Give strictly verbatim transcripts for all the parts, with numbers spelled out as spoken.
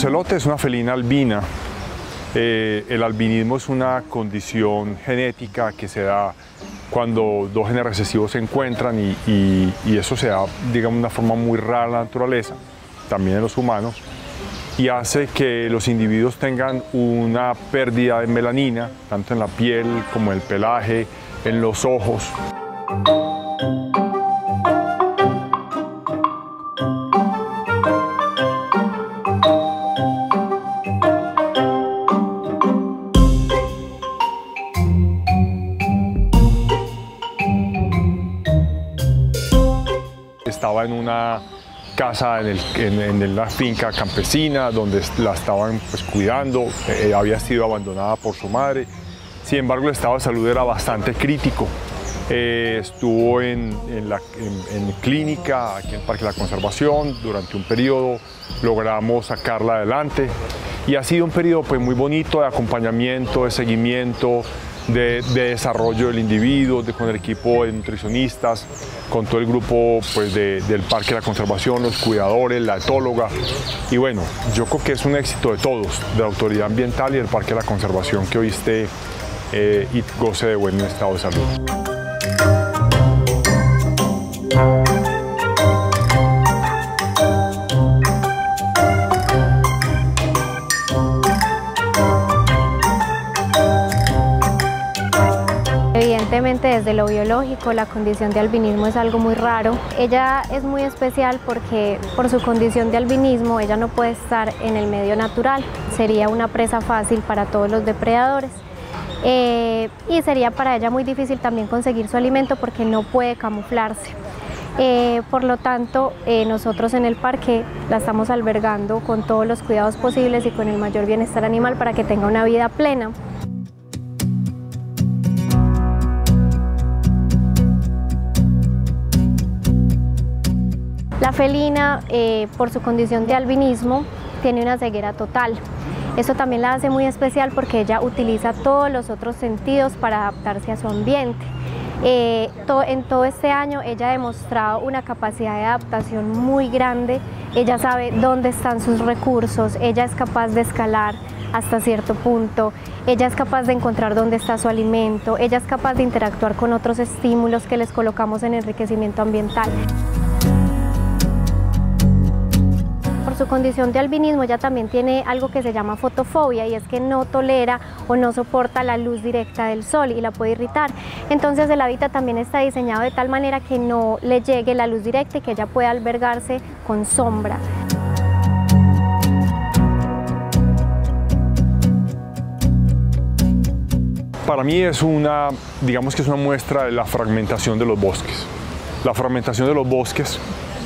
Ocelote es una felina albina. Eh, el albinismo es una condición genética que se da cuando dos genes recesivos se encuentran y, y, y eso se da, digamos, de una forma muy rara en la naturaleza, también en los humanos, y hace que los individuos tengan una pérdida de melanina, tanto en la piel como en el pelaje, en los ojos. Estaba en una casa, en, el, en, en una finca campesina, donde la estaban pues, cuidando, eh, había sido abandonada por su madre. Sin embargo, el estado de salud era bastante crítico. Eh, estuvo en, en, la, en, en clínica, aquí en el Parque de la Conservación, durante un periodo, logramos sacarla adelante. Y ha sido un periodo pues, muy bonito de acompañamiento, de seguimiento, De, de desarrollo del individuo, de, con el equipo de nutricionistas, con todo el grupo pues, de, del Parque de la Conservación, los cuidadores, la etóloga. Y bueno, yo creo que es un éxito de todos, de la Autoridad Ambiental y del Parque de la Conservación, que hoy esté eh, y goce de buen estado de salud. Evidentemente, desde lo biológico, la condición de albinismo es algo muy raro. Ella es muy especial porque por su condición de albinismo ella no puede estar en el medio natural, sería una presa fácil para todos los depredadores. Eh, y sería para ella muy difícil también conseguir su alimento porque no puede camuflarse. Eh, por lo tanto, eh, nosotros en el parque la estamos albergando con todos los cuidados posibles y con el mayor bienestar animal para que tenga una vida plena. La felina, eh, por su condición de albinismo, tiene una ceguera total. Eso también la hace muy especial porque ella utiliza todos los otros sentidos para adaptarse a su ambiente. Eh, to- en todo este año ella ha demostrado una capacidad de adaptación muy grande. Ella sabe dónde están sus recursos, ella es capaz de escalar hasta cierto punto, ella es capaz de encontrar dónde está su alimento, ella es capaz de interactuar con otros estímulos que les colocamos en enriquecimiento ambiental. Su condición de albinismo ya también tiene algo que se llama fotofobia, y es que no tolera o no soporta la luz directa del sol y la puede irritar. Entonces el hábitat también está diseñado de tal manera que no le llegue la luz directa y que ella pueda albergarse con sombra. Para mí es una, digamos que es una muestra de la fragmentación de los bosques. La fragmentación de los bosques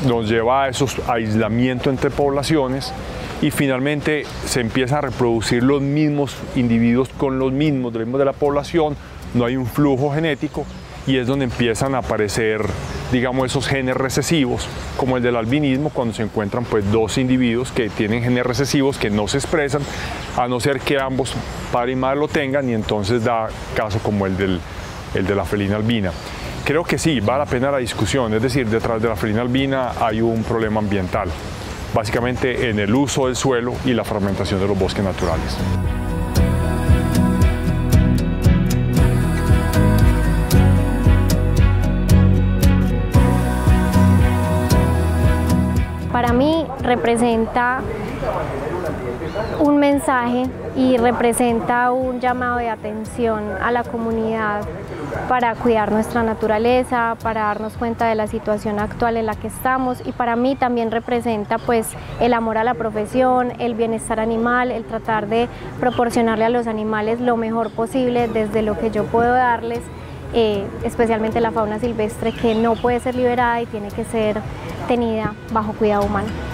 nos lleva a esos aislamientos entre poblaciones y finalmente se empiezan a reproducir los mismos individuos con los mismos de la población, no hay un flujo genético y es donde empiezan a aparecer, digamos, esos genes recesivos, como el del albinismo, cuando se encuentran pues, dos individuos que tienen genes recesivos que no se expresan, a no ser que ambos, padre y madre, lo tengan, y entonces da caso como el, del, el de la felina albina. Creo que sí, vale la pena la discusión, es decir, detrás de la felina albina hay un problema ambiental, básicamente en el uso del suelo y la fragmentación de los bosques naturales. Para mí representa un mensaje y representa un llamado de atención a la comunidad para cuidar nuestra naturaleza, para darnos cuenta de la situación actual en la que estamos, y para mí también representa pues, el amor a la profesión, el bienestar animal, el tratar de proporcionarle a los animales lo mejor posible desde lo que yo puedo darles, eh, especialmente la fauna silvestre que no puede ser liberada y tiene que ser tenida bajo cuidado humano.